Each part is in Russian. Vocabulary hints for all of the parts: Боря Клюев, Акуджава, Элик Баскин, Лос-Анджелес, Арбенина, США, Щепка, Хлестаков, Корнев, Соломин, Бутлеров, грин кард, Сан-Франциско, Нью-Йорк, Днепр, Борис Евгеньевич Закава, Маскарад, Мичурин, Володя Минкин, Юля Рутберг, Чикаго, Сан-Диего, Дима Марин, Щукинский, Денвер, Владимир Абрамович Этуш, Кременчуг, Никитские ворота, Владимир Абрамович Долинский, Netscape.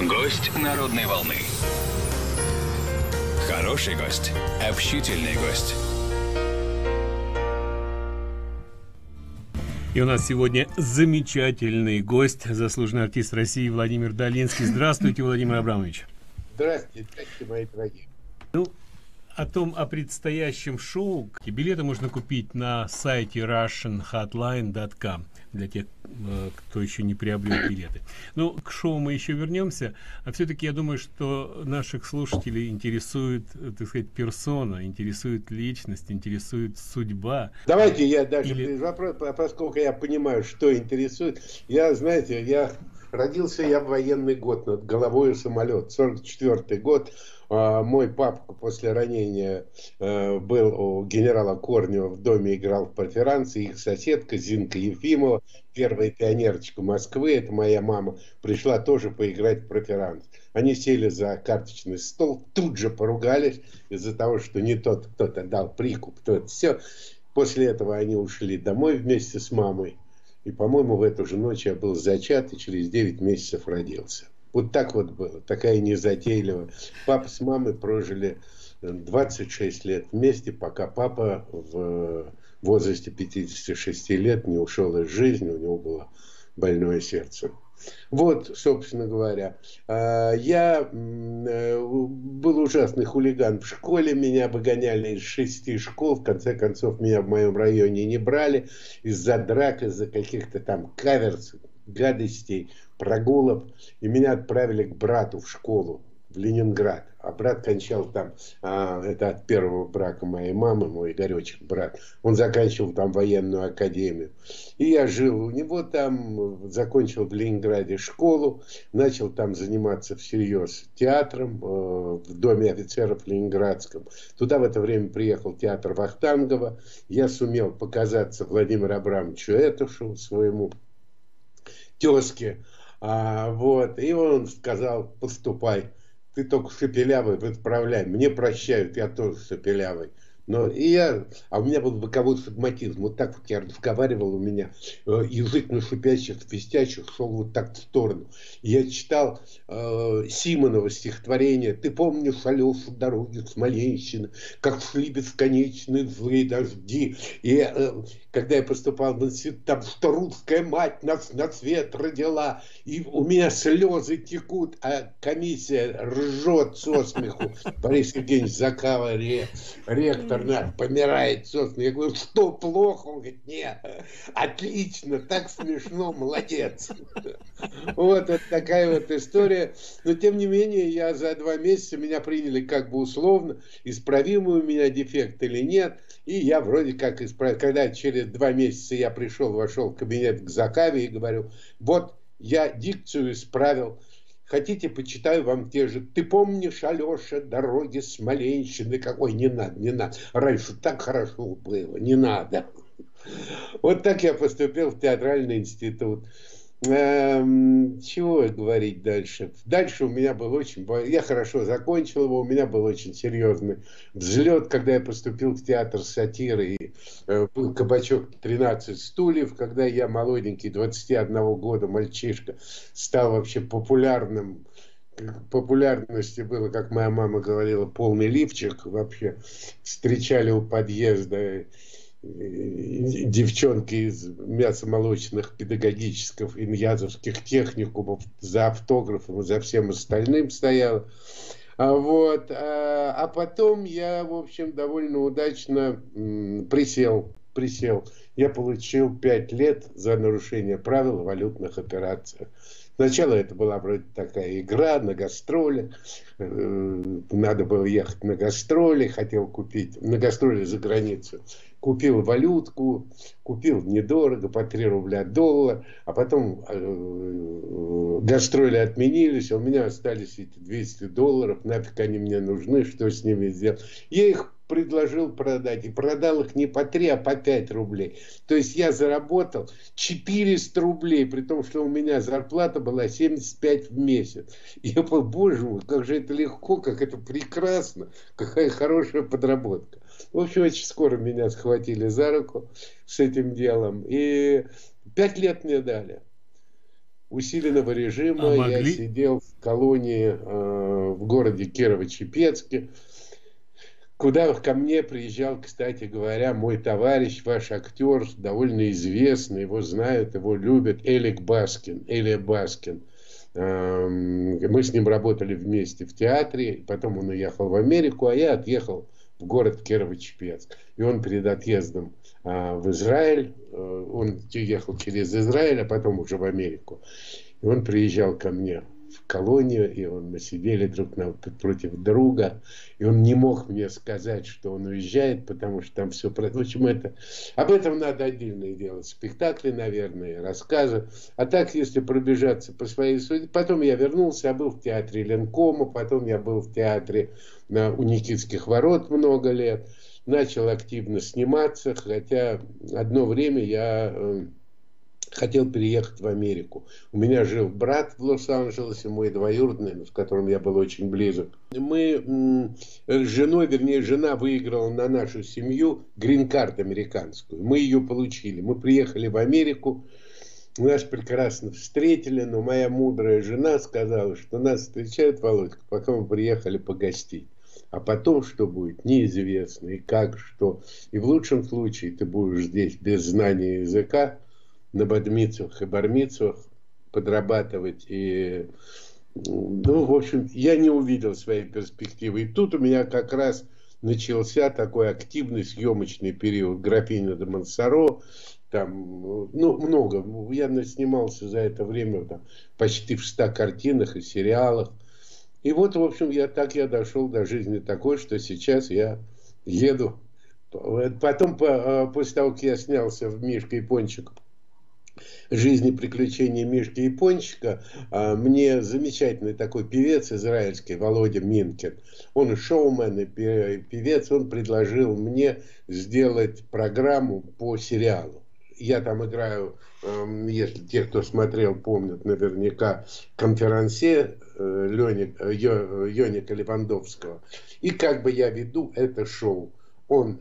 Гость народной волны. Хороший гость, общительный гость. И у нас сегодня замечательный гость, заслуженный артист России Владимир Долинский. Здравствуйте, Владимир Абрамович. Здравствуйте, мои дорогие. Ну, о том, о предстоящем шоу. Билеты можно купить на сайте RussianHotline.com для тех, кто еще не приобрел билеты. Ну, к шоу мы еще вернемся. А все-таки я думаю, что наших слушателей интересует, так сказать, персона, интересует личность, интересует судьба. Давайте я даже вопрос, поскольку я понимаю, что интересует. Я, знаете, родился я в военный год, над головой самолет, 44-й год. Мой папка после ранения был у генерала Корнева в доме, играл в преферансе. Их соседка Зинка Ефимова, первая пионерочка Москвы, это моя мама, пришла тоже поиграть в преферанс. Они сели за карточный стол, тут же поругались из-за того, что не тот кто-то дал прикуп, кто-то все. После этого они ушли домой вместе с мамой. И, по-моему, в эту же ночь я был зачат и через 9 месяцев родился. Вот так вот было, такая незатейливая. Папа с мамой прожили 26 лет вместе, пока папа в возрасте 56 лет не ушел из жизни, у него было больное сердце. Вот, собственно говоря, я был ужасный хулиган в школе, меня выгоняли из 6 школ, в конце концов меня в моем районе не брали из-за драк, из-за каких-то там каверс, гадостей, прогулок, и меня отправили к брату в школу в Ленинград, а брат кончал там, это от первого брака моей мамы, мой Игоречек, брат, он заканчивал там военную академию, и я жил у него там, закончил в Ленинграде школу, начал там заниматься всерьез театром в Доме офицеров ленинградском, туда в это время приехал театр Вахтангова, я сумел показаться Владимиру Абрамовичу Этушу, своему тезке, вот, и он сказал: поступай, ты только шепелявый, выправляй, мне прощают, я тоже шепелявый. Но и я, у меня был боковой субматизм, вот так вот я разговаривал, у меня язык на шипящих, свистящих шел вот так в сторону. Я читал Симонова стихотворение: «Ты помнишь Алешу дороги Смоленщины, как шли бесконечные злые дожди». И когда я поступал в институт, там, что русская мать нас на свет родила, и у меня слезы текут, а комиссия ржет со смеху. Борис Евгеньевич Закава, ректор, наш, помирает со смеху. Я говорю: что плохо? Он говорит: нет, отлично, так смешно, молодец. Вот такая вот история. Но тем не менее, я за 2 месяца, меня приняли как бы условно, исправимый у меня дефект или нет. И я вроде как исправил. Когда через 2 месяца я пришел, вошел в кабинет к Закаве и говорю: вот я дикцию исправил. Хотите, почитаю вам те же. Ты помнишь, Алеша, дороги Смоленщины? Какой? Не надо, не надо. Раньше так хорошо было. Не надо. Вот так я поступил в театральный институт. Чего говорить дальше? Дальше у меня был очень... Я хорошо закончил его, у меня был очень серьезный взлет, когда я поступил в театр сатиры. И был кабачок «13 стульев», когда я, молоденький, 21 года мальчишка, стал вообще популярным. Популярности было, как моя мама говорила, полный лифчик. Вообще встречали у подъезда девчонки из мясомолочных педагогических иньязовских техникумов, за автографом и за всем остальным стояла. Вот. А потом я, в общем, довольно удачно присел. Я получил 5 лет за нарушение правил валютных операций. Сначала это была вроде такая игра на гастроли. Надо было ехать на гастроли, хотел купить на гастроли за границу. Купил валютку, купил недорого, по 3 рубля доллар, а потом гастроли отменились, а у меня остались эти 200 долларов, нафиг они мне нужны, что с ними сделать. Я их предложил продать, и продал их не по 3, а по 5 рублей. То есть я заработал 400 рублей, при том, что у меня зарплата была 75 в месяц. Я был: боже мой, как же это легко, как это прекрасно, какая хорошая подработка. В общем, очень скоро меня схватили за руку с этим делом. И 5 лет мне дали. усиленного режима. Я сидел в колонии в городе Кирово-Чепецке, куда ко мне приезжал, кстати говоря, мой товарищ, ваш актер, довольно известный, его знают, его любят, Элик Баскин, Элик Баскин. Мы с ним работали вместе в театре, потом он уехал в Америку, а я отъехал в город Кирово-Чепецк. И он перед отъездом в Израиль, он ехал через Израиль, а потом уже в Америку. И он приезжал ко мне в колонию, и мы сидели друг против друга, и он не мог мне сказать, что он уезжает, потому что там все... В общем, это... Об этом надо отдельно делать. Спектакли, наверное, рассказы. А так, если пробежаться по своей судьбе... Потом я вернулся, я был в театре Ленкома, потом я был в театре у Никитских ворот много лет, начал активно сниматься, хотя одно время я... хотел переехать в Америку. У меня жил брат в Лос-Анджелесе, мой двоюродный, с которым я был очень близок. Мы с женой, вернее, жена выиграла на нашу семью грин-карт американскую. Мы ее получили. Мы приехали в Америку, нас прекрасно встретили, но моя мудрая жена сказала, что нас встречают, Володька, пока мы приехали погостить. А потом что будет, неизвестно, и как, что. И в лучшем случае ты будешь здесь без знания языка, на бадмицах и бармицах подрабатывать. И, ну, в общем, я не увидел своей перспективы. И тут у меня как раз начался такой активный съемочный период. «Графиня де Монсоро», там, ну, много. Я наснимался за это время там, почти в 100 картинах и сериалах. И вот, в общем, я дошел до жизни такой, что сейчас я еду. Потом, после того, как я снялся в «Мишке Япончик», «Жизнь и приключения Мишки Япончика», мне замечательный такой певец израильский Володя Минкин, он шоумен и певец, он предложил мне сделать программу по сериалу. Я там играю, если те, кто смотрел, помнят наверняка, конферансье Йоника Левандовского. И как бы я веду это шоу. Он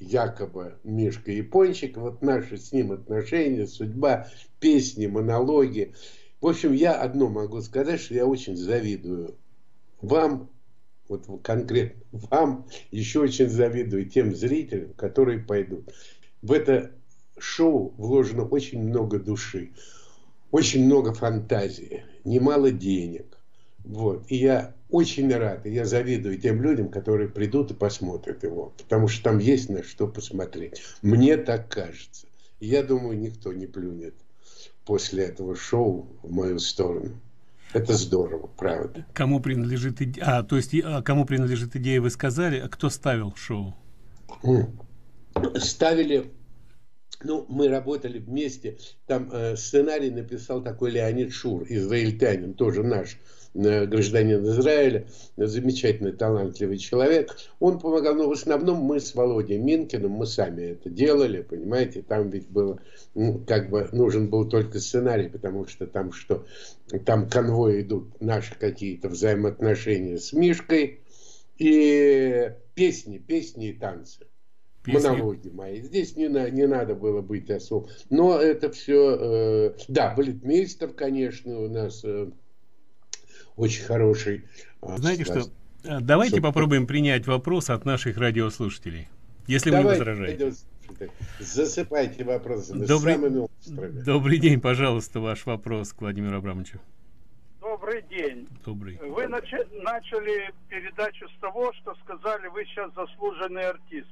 якобы Мишка Япончик, вот наши с ним отношения, судьба, песни, монологи. В общем, я одно могу сказать, что я очень завидую вам, вот конкретно вам, еще очень завидую тем зрителям, которые пойдут. В это шоу вложено очень много души, очень много фантазии, немало денег. Вот. И я очень рад, и я завидую тем людям, которые придут и посмотрят его, потому что там есть на что посмотреть. Мне так кажется. И я думаю, никто не плюнет после этого шоу в мою сторону. Это здорово, правда. Кому принадлежит идея? То есть, кому принадлежит идея, вы сказали, а кто ставил шоу? Ставили... Ну, мы работали вместе. Там сценарий написал такой Леонид Шур, израильтянин, тоже наш гражданин Израиля, замечательный, талантливый человек. Он помогал, но в основном мы с Володей Минкиным, мы сами это делали, понимаете, там ведь было, ну, как бы нужен был только сценарий, потому что, там конвои идут, наши какие-то взаимоотношения с Мишкой, и песни и танцы. Монологи мои. Здесь не надо было быть особо. Но это все... да, балетмейстер, конечно, у нас очень хороший. Знаете что, давайте попробуем принять вопрос от наших радиослушателей, если вы не возражаете. Засыпайте вопросы. Добрый день, пожалуйста, ваш вопрос к Владимиру Абрамовичу. Добрый день. Добрый. Вы начали передачу с того, что сказали, вы сейчас заслуженный артист.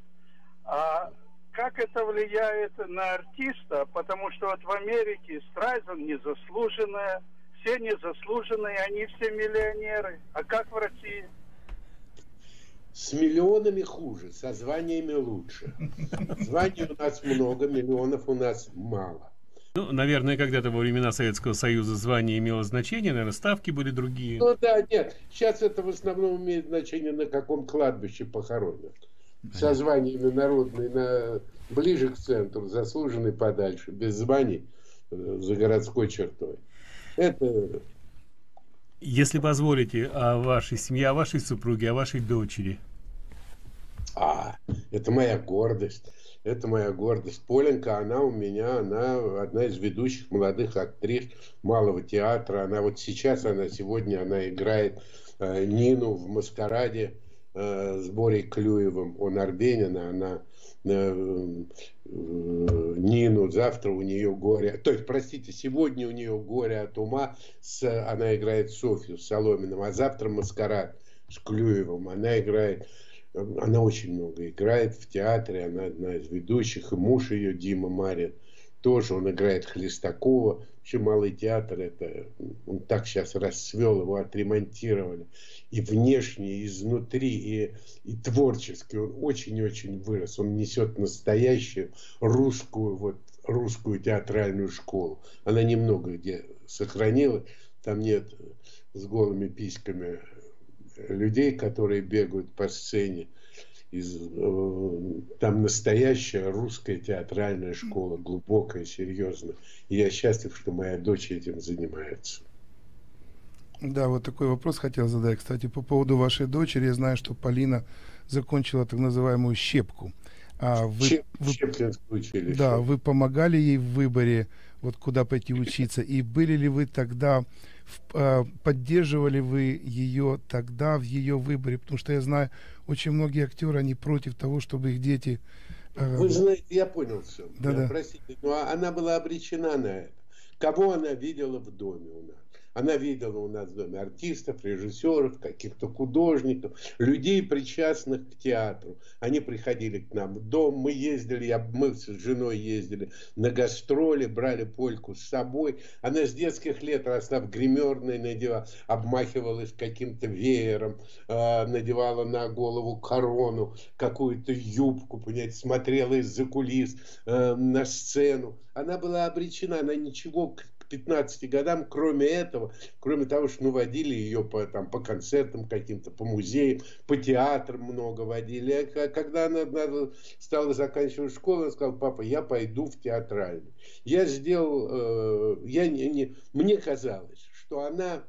А как это влияет на артиста? Потому что вот в Америке Страйзенд незаслуженная, все незаслуженные, они все миллионеры. А как в России? С миллионами хуже, со званиями лучше. Званий у нас много, миллионов у нас мало. Ну, наверное, когда-то во времена Советского Союза звание имело значение, наверное, ставки были другие. Ну да, нет, сейчас это в основном имеет значение, на каком кладбище похоронят. Со званиями народные ближе к центру, заслуженный подальше, без званий за городской чертой. Это... Если позволите, о вашей семье, о вашей супруге, о вашей дочери. Это моя гордость. Это моя гордость. Полинка, она у меня, она одна из ведущих молодых актрис малого театра. Она вот сейчас, она сегодня, она играет Нину в «Маскараде» с Борей Клюевым. Он Арбенина, она Нину. Завтра у нее горе, то есть, простите, сегодня у нее горе от ума. Она играет Софью с Соломиным, а завтра «Маскарад» с Клюевым. Она играет. Она очень много играет в театре, она одна из ведущих, и муж ее, Дима Марин, тоже, он играет Хлестакова. Вообще малый театр, это он так сейчас расцвел, его отремонтировали. И внешне, и изнутри, и творчески он очень-очень вырос. Он несет настоящую русскую, вот, русскую театральную школу. Она немного где сохранилась, там нет с голыми письками людей, которые бегают по сцене. Там настоящая русская театральная школа, глубокая, серьезная. И я счастлив, что моя дочь этим занимается. Да, вот такой вопрос хотел задать. Кстати, по поводу вашей дочери. Я знаю, что Полина закончила так называемую «Щепку». А вы, Щепкинский училище. Да, вы помогали ей в выборе, вот куда пойти учиться. И были ли вы тогда, поддерживали вы ее тогда в ее выборе? Потому что я знаю, очень многие актеры, они против того, чтобы их дети... Вы знаете, я понял все. Да, да. Простите, но она была обречена на это. Кого она видела в доме у нас? Она видела у нас в доме артистов, режиссеров, каких-то художников, людей, причастных к театру. Они приходили к нам в дом, мы ездили, мы с женой ездили на гастроли, брали Польку с собой. Она с детских лет росла в гримерной, надевала, обмахивалась каким-то веером, надевала на голову корону, какую-то юбку, понимаете, смотрела из-за кулис на сцену. Она была обречена, она ничего... 15 годам, кроме этого, кроме того, что мы водили ее по концертам каким-то, по музеям, по театрам много водили. А когда она стала заканчивать школу, она сказала: папа, я пойду в театральную. Я сделал, мне казалось, что она...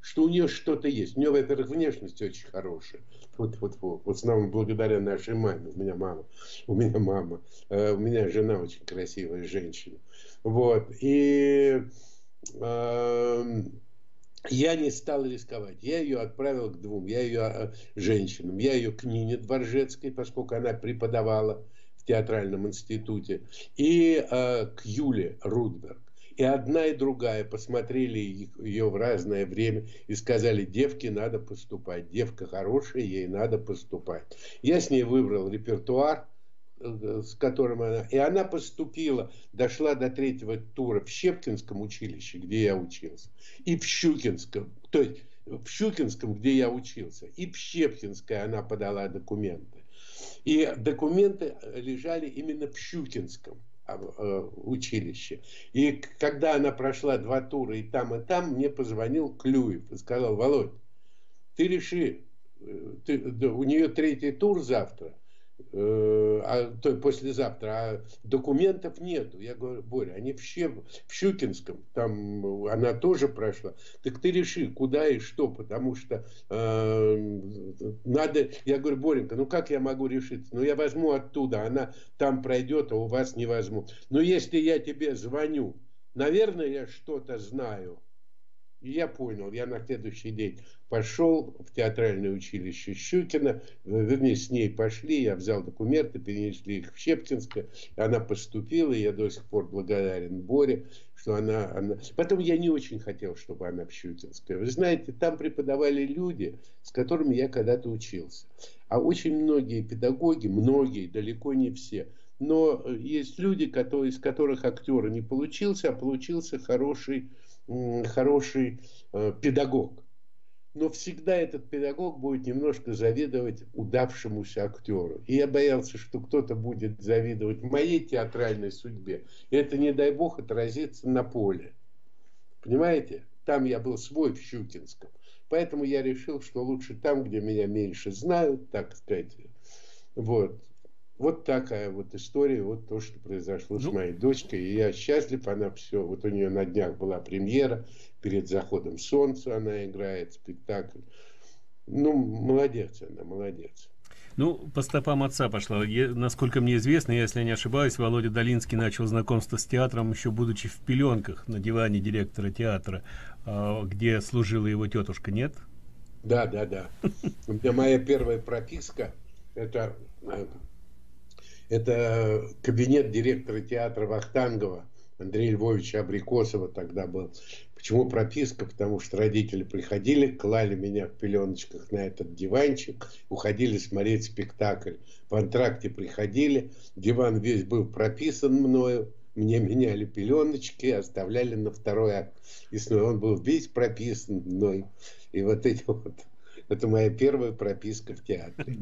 что у нее что-то есть. У нее, во-первых, внешность очень хорошая. В основном благодаря нашей маме. У меня мама. У меня жена очень красивая женщина. Вот. И я не стал рисковать. Я ее отправил к двум. Я ее женщинам. Я ее к Нине Дворжецкой, поскольку она преподавала в театральном институте. И к Юле Рутберг. И одна, и другая посмотрели ее в разное время и сказали: девке надо поступать, девка хорошая, ей надо поступать. Я с ней выбрал репертуар, с которым она... И она поступила, дошла до третьего тура в Щепкинском училище, где я учился, и в Щукинском, то есть в Щукинском, где я учился, и в Щепкинской она подала документы. И документы лежали именно в Щукинском училище. И когда она прошла 2 тура и там, мне позвонил Клюев и сказал: Володь, ты реши, у нее 3-й тур завтра, то есть послезавтра, а документов нету. Я говорю: Боря, они в Щукинском, там она тоже прошла. Так ты реши, куда и что, потому что надо... Я говорю: Боренька, ну как я могу решиться? Ну я возьму оттуда, она там пройдет, а у вас не возьму. Но если я тебе звоню, наверное, я что-то знаю. И я понял, я на следующий день пошел в театральное училище Щукина, вернее, с ней пошли, я взял документы, перенесли их в Щепкинское, она поступила, и я до сих пор благодарен Боре, что она... Потом я не очень хотел, чтобы она в Щукинское. Вы знаете, там преподавали люди, с которыми я когда-то учился. А очень многие педагоги, многие, далеко не все... Но есть люди, из которых актер не получился, а получился хороший педагог. Но всегда этот педагог будет немножко завидовать удавшемуся актеру. И я боялся, что кто-то будет завидовать моей театральной судьбе. И это, не дай бог, отразится на поле. Понимаете? Там я был свой в Щукинском. Поэтому я решил, что лучше там, где меня меньше знают, так сказать. Вот. Вот такая вот история, вот то, что произошло с моей дочкой. И я счастлив, она все. Вот у нее на днях была премьера, перед заходом солнца она играет спектакль. Ну, молодец она, молодец. Ну, по стопам отца пошла. Насколько мне известно, если я не ошибаюсь, Володя Долинский начал знакомство с театром, еще будучи в пеленках на диване директора театра, где служила его тетушка, нет? Да, да, да. У меня моя первая прописка, это кабинет директора театра Вахтангова, Андрея Львовича Абрикосова тогда был. Почему прописка? Потому что родители приходили, клали меня в пеленочках на этот диванчик, уходили смотреть спектакль. В антракте приходили, диван весь был прописан мною, мне меняли пеленочки, оставляли на второй акт. И снова он был весь прописан мной. И вот эти вот. Это моя первая прописка в театре.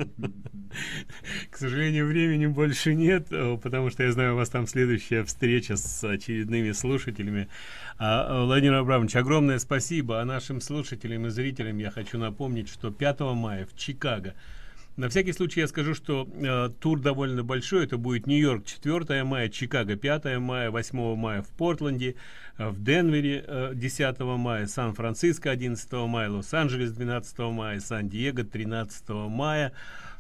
К сожалению, времени больше нет, потому что я знаю, у вас там следующая встреча с очередными слушателями. Владимир Абрамович, огромное спасибо. А нашим слушателям и зрителям я хочу напомнить, что 5 мая в Чикаго. На всякий случай я скажу, что тур довольно большой. Это будет Нью-Йорк 4 мая, Чикаго 5 мая, 8 мая в Портленде, в Денвере 10 мая, Сан-Франциско 11 мая, Лос-Анджелес 12 мая, Сан-Диего 13 мая.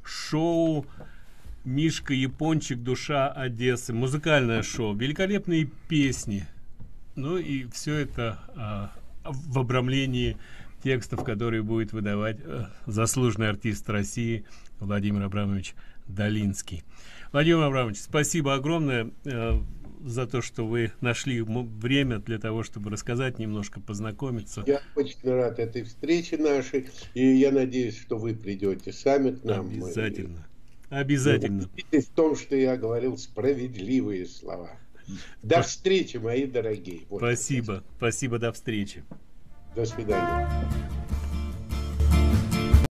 Шоу «Мишка Япончик. Душа Одессы». Музыкальное шоу, великолепные песни. Ну и все это в обрамлении текстов, которые будет выдавать заслуженный артист России Владимир Абрамович Долинский. Владимир Абрамович, спасибо огромное за то, что вы нашли время для того, чтобы рассказать немножко, познакомиться. Я очень рад этой встрече нашей, и я надеюсь, что вы придете сами к нам. Обязательно. Обязательно. В том, что я говорил, справедливые слова. До встречи, мои дорогие. Вот. Спасибо. Спасибо, до встречи. До свидания.